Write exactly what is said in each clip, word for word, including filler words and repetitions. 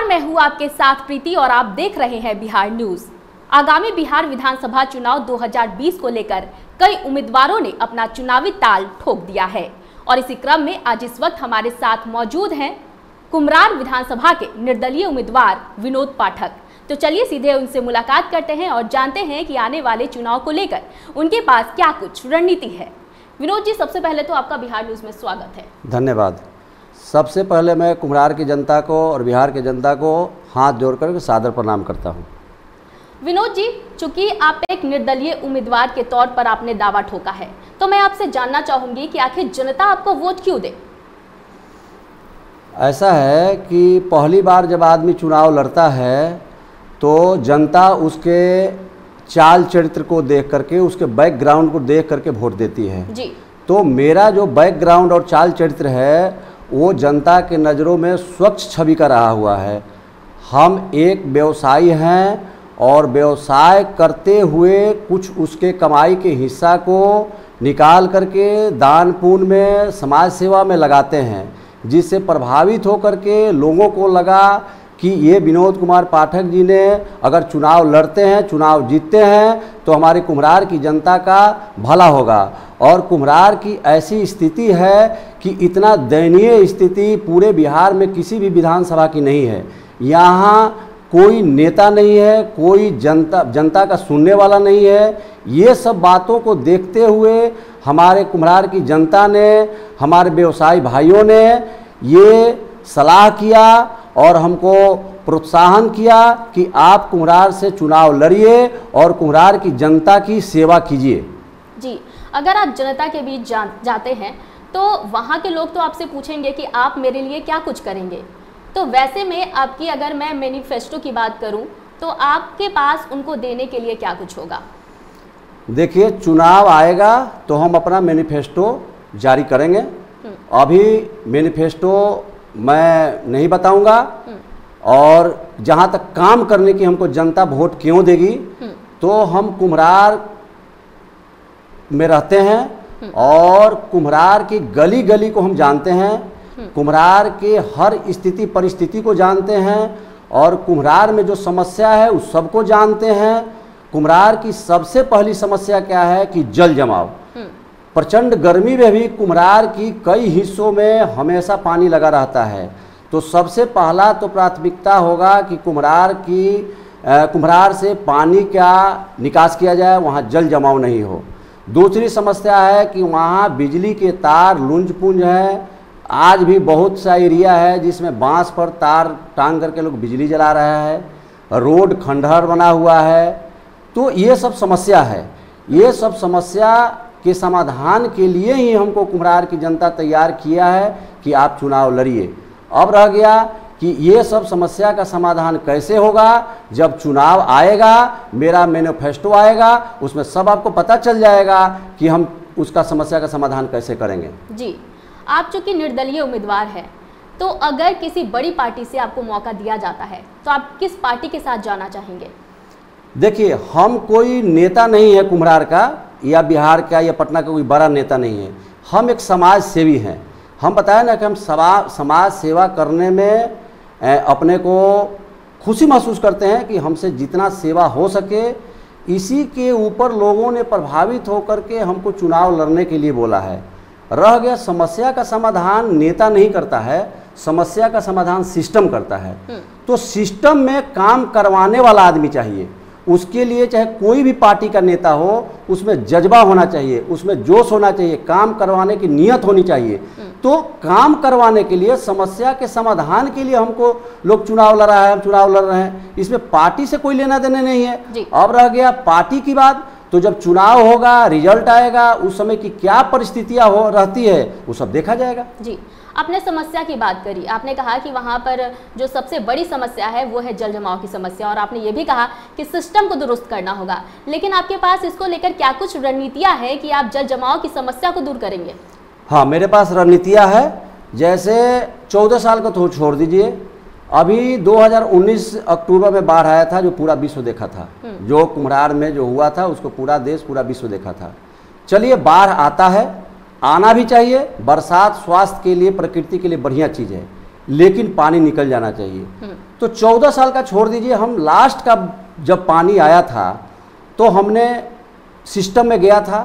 नमस्कार, मैं हूँ आपके साथ प्रीति और आप देख रहे हैं बिहार न्यूज। आगामी बिहार विधानसभा चुनाव दो हज़ार बीस को लेकर कई उम्मीदवारों ने अपना चुनावी ताल ठोक दिया है और इसी क्रम में आज इस वक्त हमारे साथ मौजूद हैं कुम्हरार विधानसभा के निर्दलीय उम्मीदवार विनोद पाठक। तो चलिए सीधे उनसे मुलाकात करते हैं और जानते हैं कि आने वाले चुनाव को लेकर उनके पास क्या कुछ रणनीति है। विनोद जी, सबसे पहले तो आपका बिहार न्यूज में स्वागत है। धन्यवाद। सबसे पहले मैं कुम्हरार की जनता को और बिहार की जनता को हाथ जोड़कर सादर प्रणाम करता हूँ। विनोद जी, चूँकि आप एक निर्दलीय उम्मीदवार के तौर पर आपने दावा ठोका है, तो मैं आपसे जानना चाहूँगी कि आखिर जनता आपको वोट क्यों दे? ऐसा है कि पहली बार जब आदमी चुनाव लड़ता है तो जनता उसके चाल चरित्र को देख करके, उसके बैकग्राउंड को देख करके वोट देती है जी। तो मेरा जो बैकग्राउंड और चाल चरित्र है वो जनता के नज़रों में स्वच्छ छवि का रहा हुआ है। हम एक व्यवसायी हैं और व्यवसाय करते हुए कुछ उसके कमाई के हिस्सा को निकाल करके दान पुण्य में, समाज सेवा में लगाते हैं, जिससे प्रभावित होकर के लोगों को लगा कि ये विनोद कुमार पाठक जी ने अगर चुनाव लड़ते हैं, चुनाव जीतते हैं तो हमारे कुम्हरार की जनता का भला होगा। और कुम्हरार की ऐसी स्थिति है कि इतना दयनीय स्थिति पूरे बिहार में किसी भी विधानसभा की नहीं है। यहाँ कोई नेता नहीं है, कोई जनता जनता का सुनने वाला नहीं है। ये सब बातों को देखते हुए हमारे कुम्हरार की जनता ने, हमारे व्यवसायी भाइयों ने ये सलाह किया और हमको प्रोत्साहन किया कि आप कुम्हरार से चुनाव लड़िए और कुम्हरार की जनता की सेवा कीजिए जी। अगर आप जनता के बीच जा, जाते हैं तो वहाँ के लोग तो आपसे पूछेंगे कि आप मेरे लिए क्या कुछ करेंगे। तो वैसे में आपकी, अगर मैं मैनिफेस्टो की बात करूँ, तो आपके पास उनको देने के लिए क्या कुछ होगा? देखिए, चुनाव आएगा तो हम अपना मैनिफेस्टो जारी करेंगे। अभी मैनिफेस्टो मैं नहीं बताऊंगा और जहाँ तक काम करने की हमको जनता वोट क्यों देगी, तो हम कुम्हरार में रहते हैं और कुम्हरार की गली गली को हम जानते हैं, कुम्हरार के हर स्थिति परिस्थिति को जानते हैं और कुम्हरार में जो समस्या है उस सबको जानते हैं। कुम्हरार की सबसे पहली समस्या क्या है कि जल जमाव। प्रचंड गर्मी में भी कुम्हरार की कई हिस्सों में हमेशा पानी लगा रहता है। तो सबसे पहला तो प्राथमिकता होगा कि कुम्हरार की कुम्हरार से पानी का निकास किया जाए, वहाँ जल जमाव नहीं हो। दूसरी समस्या है कि वहाँ बिजली के तार लुंज पुंज हैं। आज भी बहुत सा एरिया है जिसमें बांस पर तार टांग करके लोग बिजली जला रहे हैं। रोड खंडहर बना हुआ है। तो ये सब समस्या है। ये सब समस्या के समाधान के लिए ही हमको कुम्हरार की जनता तैयार किया है कि आप चुनाव लड़िए। अब रह गया कि ये सब समस्या का समाधान कैसे होगा। जब चुनाव आएगा, मेरा मैनिफेस्टो आएगा, उसमें सब आपको पता चल जाएगा कि हम उसका समस्या का समाधान कैसे करेंगे जी। आप चूँकि निर्दलीय उम्मीदवार हैं, तो अगर किसी बड़ी पार्टी से आपको मौका दिया जाता है तो आप किस पार्टी के साथ जाना चाहेंगे? देखिए, हम कोई नेता नहीं है कुम्हरार का या बिहार का या पटना का कोई बड़ा नेता नहीं है। हम एक समाज सेवी हैं। हम बताया ना कि हम समाज सेवा करने में अपने को खुशी महसूस करते हैं कि हमसे जितना सेवा हो सके। इसी के ऊपर लोगों ने प्रभावित होकर के हमको चुनाव लड़ने के लिए बोला है। रह गया, समस्या का समाधान नेता नहीं करता है, समस्या का समाधान सिस्टम करता है। तो सिस्टम में काम करवाने वाला आदमी चाहिए। उसके लिए चाहे कोई भी पार्टी का नेता हो, उसमें जज्बा होना चाहिए, उसमें जोश होना चाहिए, काम करवाने की नीयत होनी चाहिए। तो काम करवाने के लिए, समस्या के समाधान के लिए हमको लोग चुनाव लड़ा है, हम चुनाव लड़ रहे हैं। इसमें पार्टी से कोई लेना देना नहीं है। अब रह गया पार्टी की बात। तो जब चुनाव होगा, रिजल्ट आएगा, उस समय की क्या परिस्थितियाँ हो रहती है वो सब देखा जाएगा जी। आपने समस्या की बात करी, आपने कहा कि वहाँ पर जो सबसे बड़ी समस्या है वो है जल जमाव की समस्या, और आपने ये भी कहा कि सिस्टम को दुरुस्त करना होगा। लेकिन आपके पास इसको लेकर क्या कुछ रणनीतियाँ हैं कि आप जल जमाव की समस्या को दूर करेंगे? हाँ, मेरे पास रणनीतियाँ हैं। जैसे चौदह साल का तो छोड़ दीजिए, अभी दो हज़ार उन्नीस अक्टूबर में बाढ़ आया था जो पूरा विश्व देखा था। जो कुम्हरार में जो हुआ था उसको पूरा देश, पूरा विश्व देखा था। चलिए, बाढ़ आता है, आना भी चाहिए। बरसात स्वास्थ्य के लिए, प्रकृति के लिए बढ़िया चीज़ है। लेकिन पानी निकल जाना चाहिए। तो चौदह साल का छोड़ दीजिए, हम लास्ट का जब पानी आया था तो हमने सिस्टम में गया था,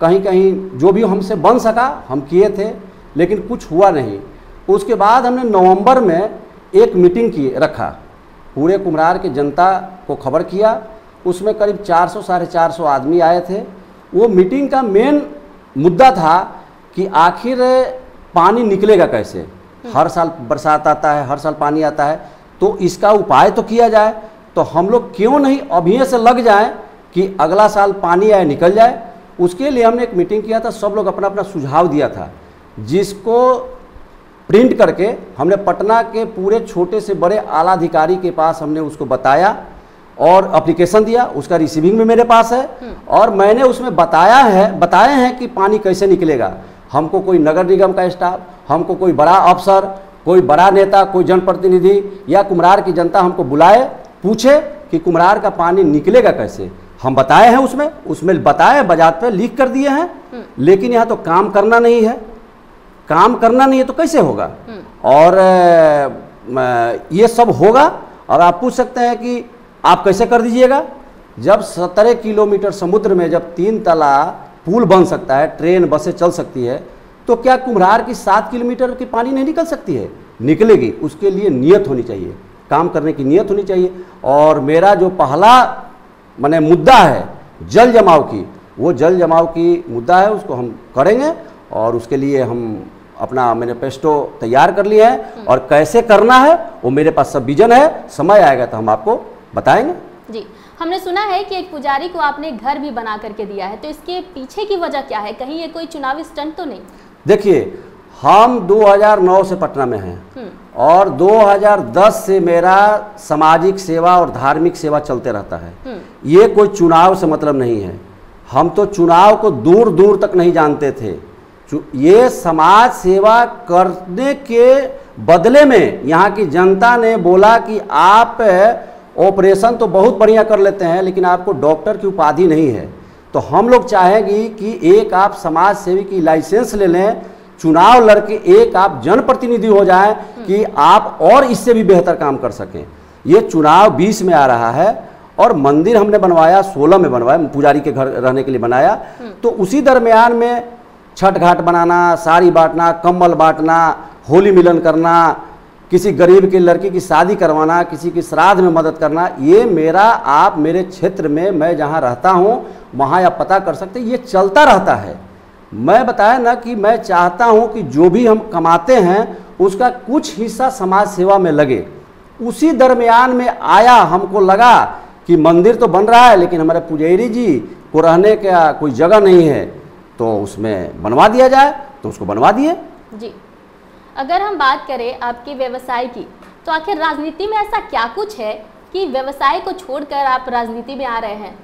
कहीं कहीं जो भी हमसे बन सका हम किए थे, लेकिन कुछ हुआ नहीं। उसके बाद हमने नवंबर में एक मीटिंग की रखा, पूरे कुम्हरार की जनता को खबर किया, उसमें करीब चार सौ साढ़े चार सौ आदमी आए थे। वो मीटिंग का मेन मुद्दा था कि आखिर पानी निकलेगा कैसे, हर साल बरसात आता है, हर साल पानी आता है, तो इसका उपाय तो किया जाए। तो हम लोग क्यों नहीं अभी से लग जाएं कि अगला साल पानी आए निकल जाए। उसके लिए हमने एक मीटिंग किया था, सब लोग अपना अपना सुझाव दिया था, जिसको प्रिंट करके हमने पटना के पूरे छोटे से बड़े आला अधिकारी के पास हमने उसको बताया और एप्लीकेशन दिया। उसका रिसीविंग में मेरे पास है और मैंने उसमें बताया है बताए हैं कि पानी कैसे निकलेगा। हमको कोई नगर निगम का स्टाफ, हमको कोई बड़ा अफसर, कोई बड़ा नेता, कोई जनप्रतिनिधि या कुम्हरार की जनता हमको बुलाए, पूछे कि कुम्हरार का पानी निकलेगा कैसे। हम बताए हैं उसमें उसमें बताए, बाजार पे लीक कर दिए हैं, लेकिन यहाँ तो काम करना नहीं है। काम करना नहीं है तो कैसे होगा? और ये सब होगा। और आप पूछ सकते हैं कि आप कैसे कर दीजिएगा, जब सत्रह किलोमीटर समुद्र में जब तीन तला पुल बन सकता है, ट्रेन बसें चल सकती है, तो क्या कुम्हरार की सात किलोमीटर की पानी नहीं निकल सकती है? निकलेगी। उसके लिए नियत होनी चाहिए, काम करने की नियत होनी चाहिए। और मेरा जो पहला माने मुद्दा है जल जमाव की, वो जल जमाव की मुद्दा है, उसको हम करेंगे। और उसके लिए हम अपना मैनिफेस्टो तैयार कर लिया है और कैसे करना है वो मेरे पास सब विजन है, समय आएगा तो हम आपको बताएंगे जी। हमने सुना है कि एक पुजारी को आपने घर भी बना करके दिया है, तो इसके पीछे की वजह क्या है? कहीं ये कोई चुनावी स्टंट तो नहीं? देखिए, हम दो हज़ार नौ से पटना में हैं और दो हज़ार दस से मेरा सामाजिक सेवा और धार्मिक सेवा चलते रहता है। ये कोई चुनाव से मतलब नहीं है। हम तो चुनाव को दूर दूर तक नहीं जानते थे। ये समाज सेवा करने के बदले में यहाँ की जनता ने बोला कि आप ऑपरेशन तो बहुत बढ़िया कर लेते हैं, लेकिन आपको डॉक्टर की उपाधि नहीं है। तो हम लोग चाहेंगे कि एक आप समाज सेवी की लाइसेंस ले लें, चुनाव लड़के एक आप जनप्रतिनिधि हो जाएं कि आप और इससे भी बेहतर काम कर सकें। ये चुनाव बीस में आ रहा है और मंदिर हमने बनवाया, सोलह में बनवाया, पुजारी के घर रहने के लिए बनाया। तो उसी दरमियान में छठ घाट बनाना, साड़ी बांटना, कम्बल बांटना, होली मिलन करना, किसी गरीब की लड़की की शादी करवाना, किसी की श्राद्ध में मदद करना, ये मेरा आप मेरे क्षेत्र में मैं जहाँ रहता हूँ वहाँ आप पता कर सकते, ये चलता रहता है। मैं बताया ना कि मैं चाहता हूँ कि जो भी हम कमाते हैं उसका कुछ हिस्सा समाज सेवा में लगे। उसी दरमियान में आया, हमको लगा कि मंदिर तो बन रहा है लेकिन हमारे पुजारी जी को रहने का कोई जगह नहीं है, तो उसमें बनवा दिया जाए, तो उसको बनवा दिए जी। अगर हम बात करें आपके व्यवसाय की, तो आखिर राजनीति में ऐसा क्या कुछ है कि व्यवसाय को छोड़कर आप राजनीति में आ रहे हैं?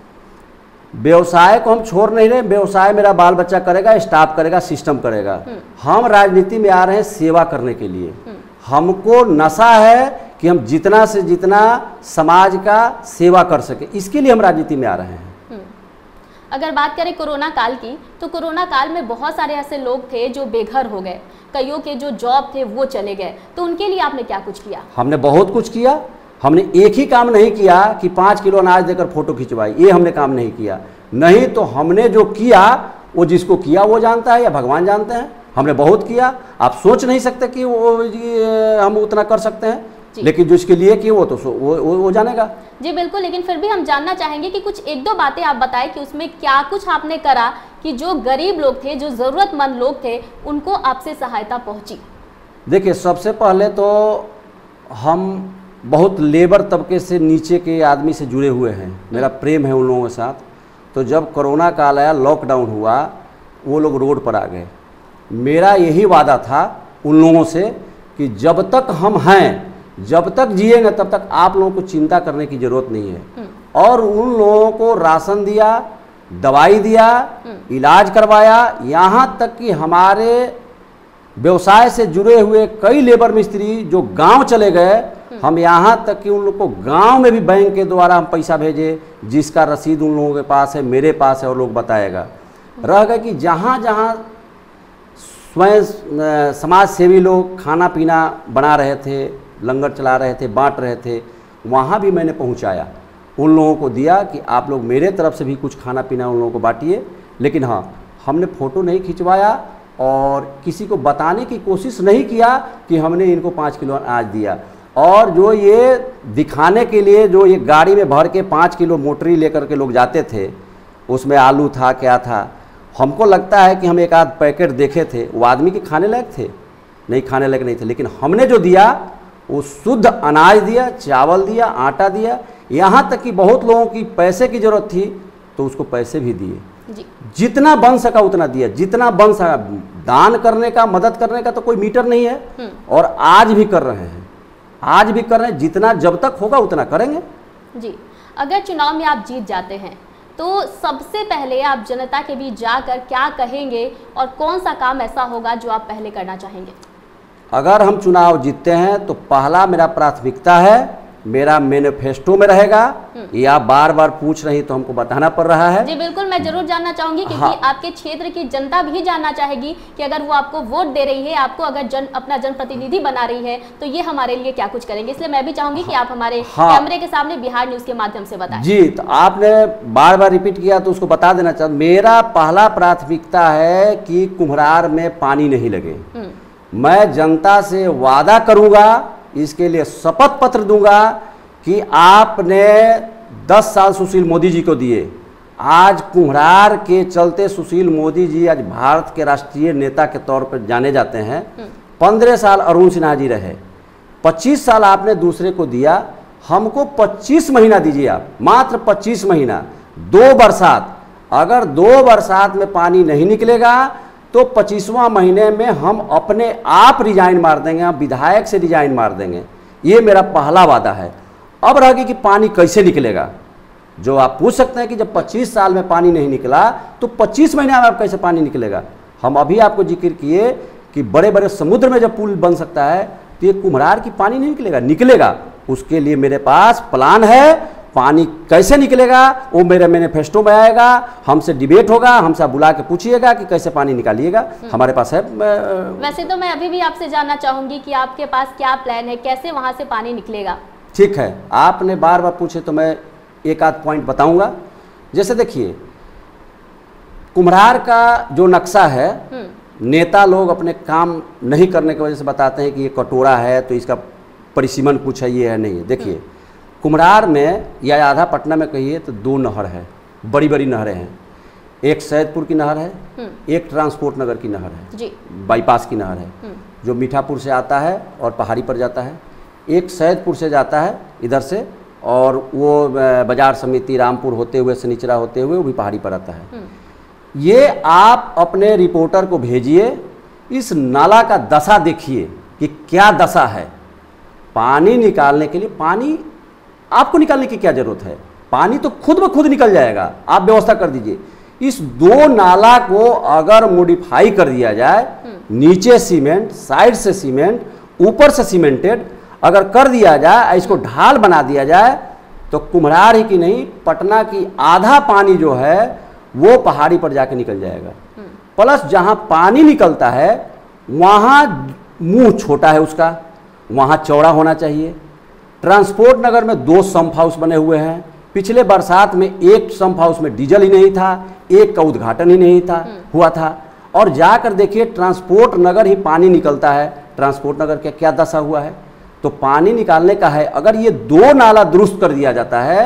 व्यवसाय को हम छोड़ नहीं रहे, व्यवसाय मेरा बाल बच्चा करेगा, स्टाफ करेगा, सिस्टम करेगा। हम राजनीति में आ रहे हैं सेवा करने के लिए। हमको नशा है कि हम जितना से जितना समाज का सेवा कर सके, इसके लिए हम राजनीति में आ रहे हैं। अगर बात करें कोरोना काल की, तो कोरोना काल में बहुत सारे ऐसे लोग थे जो बेघर हो गए, कईयों के जो जॉब थे वो चले गए, तो उनके लिए आपने क्या कुछ किया? हमने बहुत कुछ किया। हमने एक ही काम नहीं किया कि पाँच किलो अनाज देकर फोटो खिंचवाई, ये हमने काम नहीं किया। नहीं तो हमने जो किया वो जिसको किया वो जानता है या भगवान जानते हैं। हमने बहुत किया, आप सोच नहीं सकते कि वो हम उतना कर सकते हैं, लेकिन जो इसके लिए कि वो तो वो, वो, वो जानेगा जी। बिल्कुल, लेकिन फिर भी हम जानना चाहेंगे कि कुछ एक दो बातें आप बताएं कि उसमें क्या कुछ आपने करा कि जो गरीब लोग थे, जो ज़रूरतमंद लोग थे, उनको आपसे सहायता पहुंची। देखिए, सबसे पहले तो हम बहुत लेबर तबके से नीचे के आदमी से जुड़े हुए हैं, मेरा प्रेम है उन लोगों के साथ। तो जब कोरोना काल आया, लॉकडाउन हुआ, वो लोग रोड पर आ गए। मेरा यही वादा था उन लोगों से कि जब तक हम हैं, जब तक जिएंगे, तब तक आप लोगों को चिंता करने की ज़रूरत नहीं है। और उन लोगों को राशन दिया, दवाई दिया, इलाज करवाया, यहाँ तक कि हमारे व्यवसाय से जुड़े हुए कई लेबर मिस्त्री जो गांव चले गए, हम यहाँ तक कि उन लोग को गांव में भी बैंक के द्वारा हम पैसा भेजे, जिसका रसीद उन लोगों के पास है, मेरे पास है और लोग बताएगा। रह गए कि जहाँ जहाँ स्वयं समाज सेवी लोग खाना पीना बना रहे थे, लंगर चला रहे थे, बांट रहे थे, वहाँ भी मैंने पहुँचाया, उन लोगों को दिया कि आप लोग मेरे तरफ से भी कुछ खाना पीना उन लोगों को बांटिए। लेकिन हाँ, हमने फ़ोटो नहीं खिंचवाया और किसी को बताने की कोशिश नहीं किया कि हमने इनको पाँच किलो अनाज दिया। और जो ये दिखाने के लिए जो ये गाड़ी में भर के पाँच किलो मोटरी लेकर के लोग जाते थे, उसमें आलू था, क्या था, हमको लगता है कि हम एक आध पैकेट देखे थे, वो आदमी के खाने लायक थे नहीं, खाने लायक नहीं थे। लेकिन हमने जो दिया वो शुद्ध अनाज दिया, चावल दिया, आटा दिया, यहाँ तक कि बहुत लोगों की पैसे की ज़रूरत थी तो उसको पैसे भी दिए, जितना बन सका उतना दिया, जितना बन सका। दान करने का, मदद करने का तो कोई मीटर नहीं है, और आज भी कर रहे हैं, आज भी कर रहे हैं, जितना जब तक होगा उतना करेंगे जी। अगर चुनाव में आप जीत जाते हैं तो सबसे पहले आप जनता के बीच जाकर क्या कहेंगे और कौन सा काम ऐसा होगा जो आप पहले करना चाहेंगे? अगर हम चुनाव जीतते हैं तो पहला मेरा प्राथमिकता है, मेरा मैनिफेस्टो में रहेगा, या बार बार पूछ रही तो हमको बताना पड़ रहा है जी। बिल्कुल, मैं जरूर जानना चाहूंगी क्योंकि हाँ। आपके क्षेत्र की जनता भी जानना चाहेगी कि अगर वो आपको वोट दे रही है, आपको अगर जन अपना जनप्रतिनिधि बना रही है तो ये हमारे लिए क्या कुछ करेंगे, इसलिए मैं भी चाहूंगी हाँ। कि आप हमारे हाँ। कैमरे के सामने बिहार न्यूज के माध्यम से बताएं जी। तो आपने बार बार रिपीट किया तो उसको बता देना चाहूँ, मेरा पहला प्राथमिकता है कि कुम्हरार में पानी नहीं लगे। मैं जनता से वादा करूँगा, इसके लिए शपथ पत्र दूंगा कि आपने दस साल सुशील मोदी जी को दिए, आज कुम्हरार के चलते सुशील मोदी जी आज भारत के राष्ट्रीय नेता के तौर पर जाने जाते हैं। पंद्रह साल अरुण सिन्हा जी रहे, पच्चीस साल आपने दूसरे को दिया, हमको पच्चीस महीना दीजिए आप, मात्र पच्चीस महीना, दो बरसात। अगर दो बरसात में पानी नहीं निकलेगा तो पच्चीसवां महीने में हम अपने आप रिजाइन मार देंगे, हम विधायक से रिजाइन मार देंगे। ये मेरा पहला वादा है। अब रह गई कि पानी कैसे निकलेगा, जो आप पूछ सकते हैं कि जब पच्चीस साल में पानी नहीं निकला तो पच्चीस महीने में आप कैसे पानी निकलेगा। हम अभी आपको जिक्र किए कि बड़े बड़े समुद्र में जब पुल बन सकता है तो ये कुम्हरार की पानी नहीं निकलेगा, निकलेगा। उसके लिए मेरे पास प्लान है, पानी कैसे निकलेगा वो मेरे मैनिफेस्टो में आएगा, हमसे डिबेट होगा, हमसे बुला के पूछिएगा कि कैसे पानी निकालिएगा, हमारे पास है। वैसे तो मैं अभी भी आपसे जानना चाहूँगी कि आपके पास क्या प्लान है, कैसे वहाँ से पानी निकलेगा। ठीक है, आपने बार बार पूछे तो मैं एक आध पॉइंट बताऊँगा। जैसे देखिए, कुम्हरार का जो नक्शा है, नेता लोग अपने काम नहीं करने की वजह से बताते हैं कि ये कटोरा है तो इसका परिसीमन कुछ है, ये है नहीं। देखिए, कुम्हरार में या आधा पटना में कहिए तो दो नहर है, बड़ी बड़ी नहरें हैं। एक सैदपुर की नहर है, एक ट्रांसपोर्ट नगर की नहर है, बाईपास की नहर है जो मीठापुर से आता है और पहाड़ी पर जाता है। एक सैदपुर से जाता है इधर से, और वो बाजार समिति रामपुर होते हुए सनीचरा होते हुए वो भी पहाड़ी पर आता है। ये आप अपने रिपोर्टर को भेजिए, इस नाला का दशा देखिए कि क्या दशा है। पानी निकालने के लिए पानी आपको निकालने की क्या जरूरत है, पानी तो खुद ब खुद निकल जाएगा, आप व्यवस्था कर दीजिए। इस दो नाला को अगर मॉडिफाई कर दिया जाए, नीचे सीमेंट, साइड से सीमेंट, ऊपर से सीमेंटेड अगर कर दिया जाए, इसको ढाल बना दिया जाए तो कुम्हरार ही की नहीं पटना की आधा पानी जो है वो पहाड़ी पर जाके निकल जाएगा। प्लस जहाँ पानी निकलता है वहाँ मुँह छोटा है उसका, वहाँ चौड़ा होना चाहिए। ट्रांसपोर्ट नगर में दो संप हाउस बने हुए हैं, पिछले बरसात में एक संप हाउस में डीजल ही नहीं था, एक का उद्घाटन ही नहीं था हुआ था। और जाकर देखिए ट्रांसपोर्ट नगर ही पानी निकलता है, ट्रांसपोर्ट नगर का क्या दशा हुआ है। तो पानी निकालने का है, अगर ये दो नाला दुरुस्त कर दिया जाता है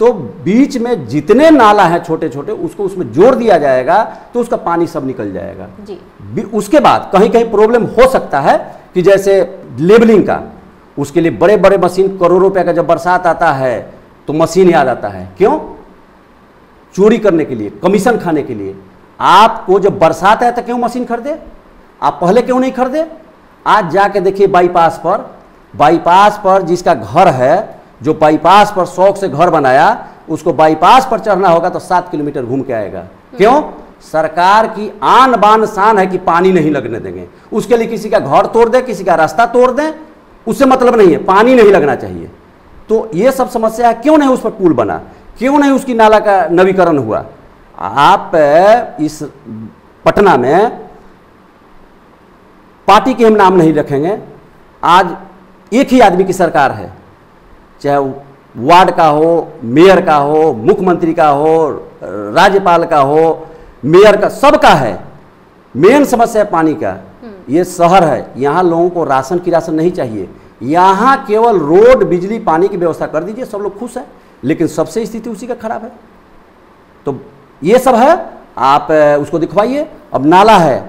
तो बीच में जितने नाला हैं छोटे छोटे उसको उसमें जोड़ दिया जाएगा तो उसका पानी सब निकल जाएगा जी। उसके बाद कहीं कहीं प्रॉब्लम हो सकता है कि जैसे लेबलिंग का, उसके लिए बड़े बड़े मशीन, करोड़ों रुपए का जब बरसात आता है तो मशीन याद आता है, क्यों? चोरी करने के लिए, कमीशन खाने के लिए। आपको जब बरसात है तो क्यों मशीन खरीदे, आप पहले क्यों नहीं खरीदे? आज जाके देखिए बाईपास पर, बाईपास पर जिसका घर है, जो बाईपास पर शौक से घर बनाया, उसको बाईपास पर चढ़ना होगा तो सात किलोमीटर घूम के आएगा, क्यों? सरकार की आन बान शान है कि पानी नहीं लगने देंगे। उसके लिए किसी का घर तोड़ दे, किसी का रास्ता तोड़ दें, उससे मतलब नहीं है, पानी नहीं लगना चाहिए। तो ये सब समस्या है, क्यों नहीं उस पर पुल बना, क्यों नहीं उसकी नाला का नवीकरण हुआ। आप इस पटना में पार्टी के हम नाम नहीं रखेंगे, आज एक ही आदमी की सरकार है, चाहे वार्ड का हो, मेयर का हो, मुख्यमंत्री का हो, राज्यपाल का हो, मेयर का, सबका है। मेन समस्या है पानी का। ये शहर है, यहाँ लोगों को राशन की राशन नहीं चाहिए, यहाँ केवल रोड, बिजली, पानी की व्यवस्था कर दीजिए, सब लोग खुश हैं। लेकिन सबसे स्थिति उसी का खराब है। तो ये सब है, आप उसको दिखवाइए। अब नाला है,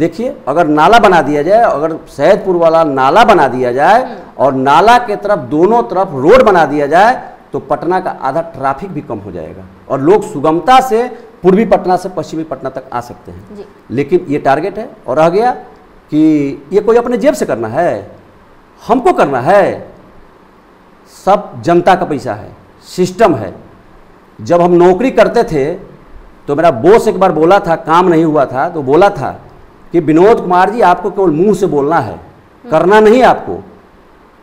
देखिए अगर नाला बना दिया जाए, अगर सैदपुर वाला नाला बना दिया जाए और नाला के तरफ दोनों तरफ रोड बना दिया जाए तो पटना का आधा ट्रैफिक भी कम हो जाएगा और लोग सुगमता से पूर्वी पटना से पश्चिमी पटना तक आ सकते हैं। लेकिन ये टारगेट है और रह गया कि ये कोई अपने जेब से करना है, हमको करना है, सब जनता का पैसा है, सिस्टम है। जब हम नौकरी करते थे तो मेरा बॉस एक बार बोला था, काम नहीं हुआ था तो बोला था कि विनोद कुमार जी आपको केवल मुंह से बोलना है, करना नहीं आपको।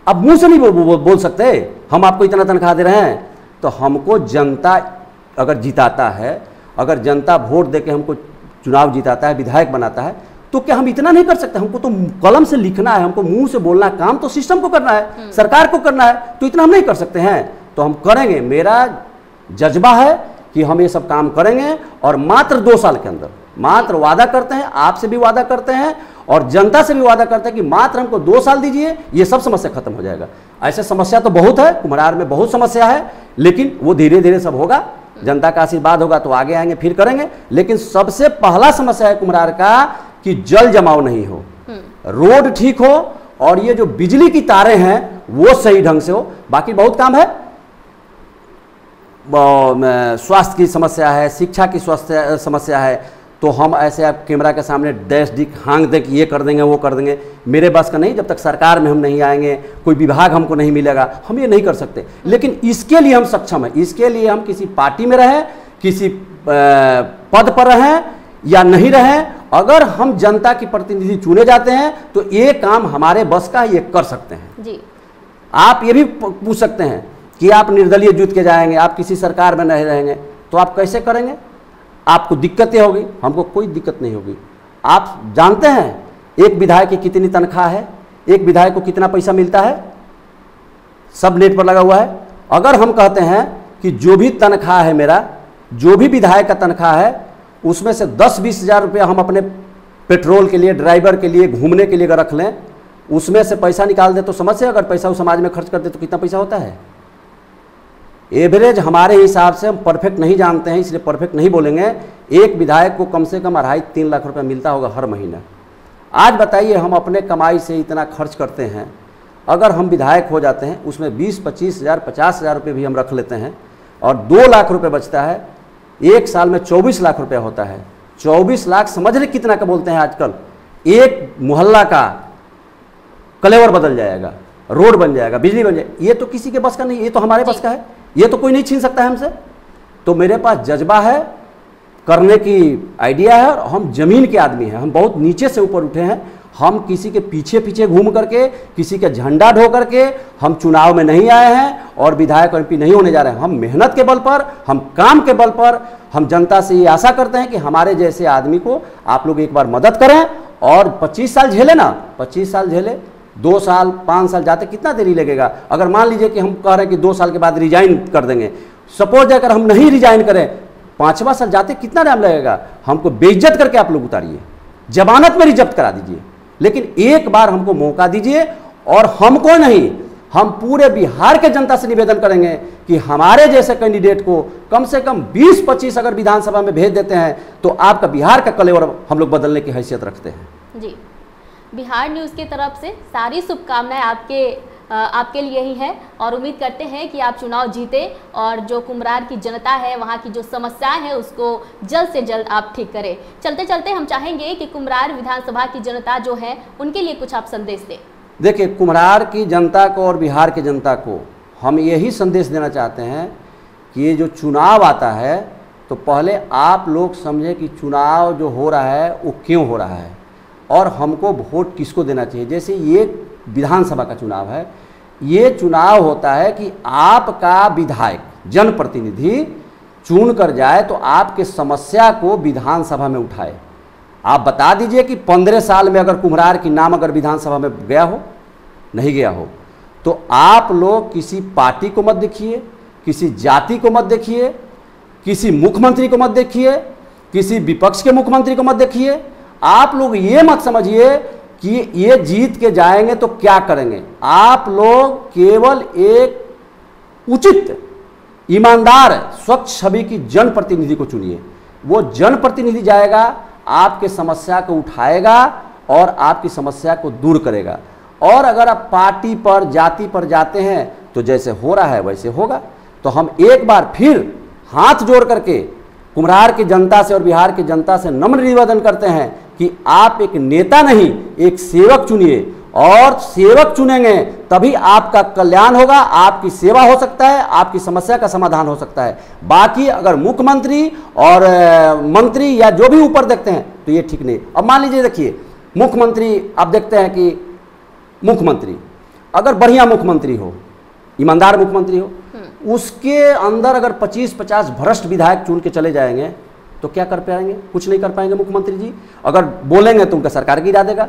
अब मुंह से नहीं बो, बो, बोल सकते, हम आपको इतना तनख्वाह दे रहे हैं। तो हमको जनता अगर जिताता है, अगर जनता वोट दे के हमको चुनाव जिताता है, विधायक बनाता है, तो क्या हम इतना नहीं कर सकते? हमको तो कलम से लिखना है, हमको मुंह से बोलना, काम तो सिस्टम को करना है, सरकार को करना है, तो इतना हम नहीं कर सकते हैं। तो हम करेंगे, मेरा जज्बा है कि हम ये सब काम करेंगे और मात्र दो साल के अंदर, मात्र वादा करते हैं, आपसे भी वादा करते हैं और जनता से भी वादा करते हैं कि मात्र हमको दो साल दीजिए, ये सब समस्या खत्म हो जाएगा। ऐसे समस्या तो बहुत है, कुम्हरार में बहुत समस्या है, लेकिन वो धीरे धीरे सब होगा, जनता का आशीर्वाद होगा तो आगे आएंगे, फिर करेंगे। लेकिन सबसे पहला समस्या है कुम्हरार का कि जल जमाव नहीं हो, रोड ठीक हो और ये जो बिजली की तारें हैं वो सही ढंग से हो। बाकी बहुत काम है, स्वास्थ्य की समस्या है, शिक्षा की स्वास्थ्य समस्या है। तो हम ऐसे आप कैमरा के सामने डैश डिक हांग दे कि ये कर देंगे, वो कर देंगे, मेरे बस का नहीं। जब तक सरकार में हम नहीं आएंगे, कोई विभाग हमको नहीं मिलेगा, हम ये नहीं कर सकते। लेकिन इसके लिए हम सक्षम हैं, इसके लिए हम किसी पार्टी में रहें, किसी पद पर रहें या नहीं रहें, अगर हम जनता की प्रतिनिधि चुने जाते हैं तो ये काम हमारे बस का, ये कर सकते हैं जी। आप ये भी पूछ सकते हैं कि आप निर्दलीय जूथ के जाएंगे, आप किसी सरकार में नहीं रहेंगे तो आप कैसे करेंगे, आपको दिक्कतें होगी। हमको कोई दिक्कत नहीं होगी। आप जानते हैं एक विधायक की कितनी तनख्वाह है, एक विधायक को कितना पैसा मिलता है, सब नेट पर लगा हुआ है। अगर हम कहते हैं कि जो भी तनख्वाह है मेरा, जो भी विधायक का तनख्वाह है, उसमें से दस बीस हज़ार रुपया हम अपने पेट्रोल के लिए, ड्राइवर के लिए, घूमने के लिए अगर रख लें, उसमें से पैसा निकाल दें, तो समझ से अगर पैसा उस समाज में खर्च कर दें तो कितना पैसा होता है एवरेज। हमारे हिसाब से हम परफेक्ट नहीं जानते हैं इसलिए परफेक्ट नहीं बोलेंगे। एक विधायक को कम से कम अढ़ाई तीन लाख रुपए मिलता होगा हर महीना। आज बताइए हम अपने कमाई से इतना खर्च करते हैं, अगर हम विधायक हो जाते हैं उसमें बीस पच्चीस हज़ार पचास हज़ार रुपये भी हम रख लेते हैं और दो लाख रुपये बचता है, एक साल में चौबीस लाख रुपया होता है। चौबीस लाख समझ रहे कितना का बोलते हैं आजकल, एक मोहल्ला का कलेवर बदल जाएगा, रोड बन जाएगा, बिजली बन जाएगी। ये तो किसी के बस का नहीं, ये तो हमारे बस का है, ये तो कोई नहीं छीन सकता है हमसे। तो मेरे पास जज्बा है, करने की आइडिया है और हम जमीन के आदमी हैं, हम बहुत नीचे से ऊपर उठे हैं। हम किसी के पीछे पीछे घूम करके, किसी का झंडा ढो करके हम चुनाव में नहीं आए हैं और विधायक एम पी नहीं होने जा रहे हैं। हम मेहनत के बल पर, हम काम के बल पर, हम जनता से ये आशा करते हैं कि हमारे जैसे आदमी को आप लोग एक बार मदद करें। और पच्चीस साल झेले ना, पच्चीस साल झेले, दो साल पाँच साल जाते कितना देरी लगेगा। अगर मान लीजिए कि हम कह रहे हैं कि दो साल के बाद रिजाइन कर देंगे, सपोज अगर हम नहीं रिजाइन करें, पाँचवा साल जाते कितना टाइम लगेगा। हमको बेइज्जत करके आप लोग उतारिए, जमानत में रिजब्त करा दीजिए, लेकिन एक बार हमको मौका दीजिए। और हमको नहीं, हम पूरे बिहार के जनता से निवेदन करेंगे कि हमारे जैसे कैंडिडेट को कम से कम बीस पच्चीस अगर विधानसभा में भेज देते हैं तो आपका बिहार का कलेवर हम लोग बदलने की हैसियत रखते हैं जी। बिहार न्यूज़ की तरफ से सारी शुभकामनाएं आपके आपके लिए ही है और उम्मीद करते हैं कि आप चुनाव जीते और जो कुम्हरार की जनता है, वहाँ की जो समस्याएं हैं उसको जल्द से जल्द आप ठीक करें। चलते चलते हम चाहेंगे कि कुम्हरार विधानसभा की जनता जो है उनके लिए कुछ आप संदेश दें। देखिए, कुम्हरार की जनता को और बिहार की जनता को हम यही संदेश देना चाहते हैं कि ये जो चुनाव आता है तो पहले आप लोग समझें कि चुनाव जो हो रहा है वो क्यों हो रहा है और हमको वोट किसको देना चाहिए। जैसे ये विधानसभा का चुनाव है, ये चुनाव होता है कि आपका विधायक, जनप्रतिनिधि चुन कर जाए तो आपके समस्या को विधानसभा में उठाए। आप बता दीजिए कि पंद्रह साल में अगर कुम्हरार की नाम अगर विधानसभा में गया हो, नहीं गया हो, तो आप लोग किसी पार्टी को मत देखिए, किसी जाति को मत देखिए, किसी मुख्यमंत्री को मत देखिए, किसी विपक्ष के मुख्यमंत्री को मत देखिए। आप लोग ये मत समझिए कि ये जीत के जाएंगे तो क्या करेंगे। आप लोग केवल एक उचित, ईमानदार, स्वच्छ छवि की जनप्रतिनिधि को चुनिए। वो जनप्रतिनिधि जाएगा, आपके समस्या को उठाएगा और आपकी समस्या को दूर करेगा। और अगर आप पार्टी पर, जाति पर जाते हैं तो जैसे हो रहा है वैसे होगा। तो हम एक बार फिर हाथ जोड़ करके कुम्हरार की जनता से और बिहार की जनता से नम्र निवेदन करते हैं कि आप एक नेता नहीं, एक सेवक चुनिए। और सेवक चुनेंगे तभी आपका कल्याण होगा, आपकी सेवा हो सकता है, आपकी समस्या का समाधान हो सकता है। बाकी अगर मुख्यमंत्री और मंत्री या जो भी ऊपर देखते हैं तो ये ठीक नहीं। अब मान लीजिए, देखिए मुख्यमंत्री, आप देखते हैं कि मुख्यमंत्री अगर बढ़िया मुख्यमंत्री हो, ईमानदार मुख्यमंत्री हो, उसके अंदर अगर पच्चीस पचास भ्रष्ट विधायक चुन के चले जाएंगे तो क्या कर पाएंगे? कुछ नहीं कर पाएंगे मुख्यमंत्री जी। अगर बोलेंगे तो उनका सरकार गिरा देगा।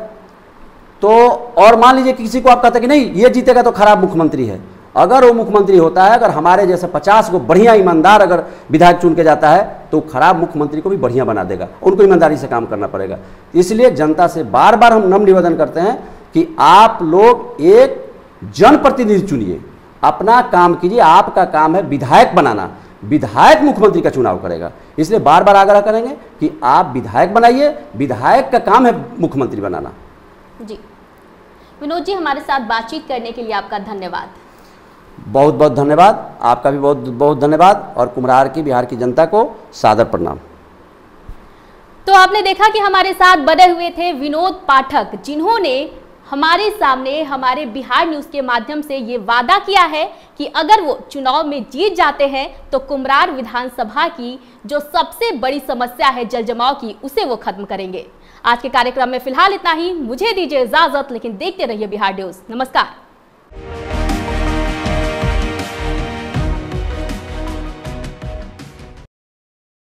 तो और मान लीजिए किसी को आप कहते हैं कि नहीं ये जीतेगा तो खराब मुख्यमंत्री है, अगर वो मुख्यमंत्री होता है, अगर हमारे जैसे पचास को बढ़िया ईमानदार अगर विधायक चुन के जाता है तो खराब मुख्यमंत्री को भी बढ़िया बना देगा। उनको ईमानदारी से काम करना पड़ेगा। इसलिए जनता से बार बार हम नम्र निवेदन करते हैं कि आप लोग एक जनप्रतिनिधि चुनिए, अपना काम कीजिए। आपका काम है विधायक बनाना, विधायक मुख्यमंत्री का चुनाव करेगा। इसलिए बार बार आग्रह करेंगे कि आप विधायक बनाइए, विधायक का काम है मुख्यमंत्री बनाना। जी विनोद जी, हमारे साथ बातचीत करने के लिए आपका धन्यवाद। बहुत बहुत धन्यवाद, आपका भी बहुत बहुत धन्यवाद। और कुम्हरार की, बिहार की जनता को सादर प्रणाम। तो आपने देखा कि हमारे साथ बने हुए थे विनोद पाठक, जिन्होंने हमारे सामने, हमारे बिहार न्यूज़ के माध्यम से ये वादा किया है कि अगर वो चुनाव में जीत जाते हैं तो कुम्हरार विधानसभा की जो सबसे बड़ी समस्या है जलजमाव की, उसे वो खत्म करेंगे। आज के कार्यक्रम में फिलहाल इतना ही। मुझे दीजिए इजाजत, लेकिन देखते रहिए बिहार न्यूज़। नमस्कार।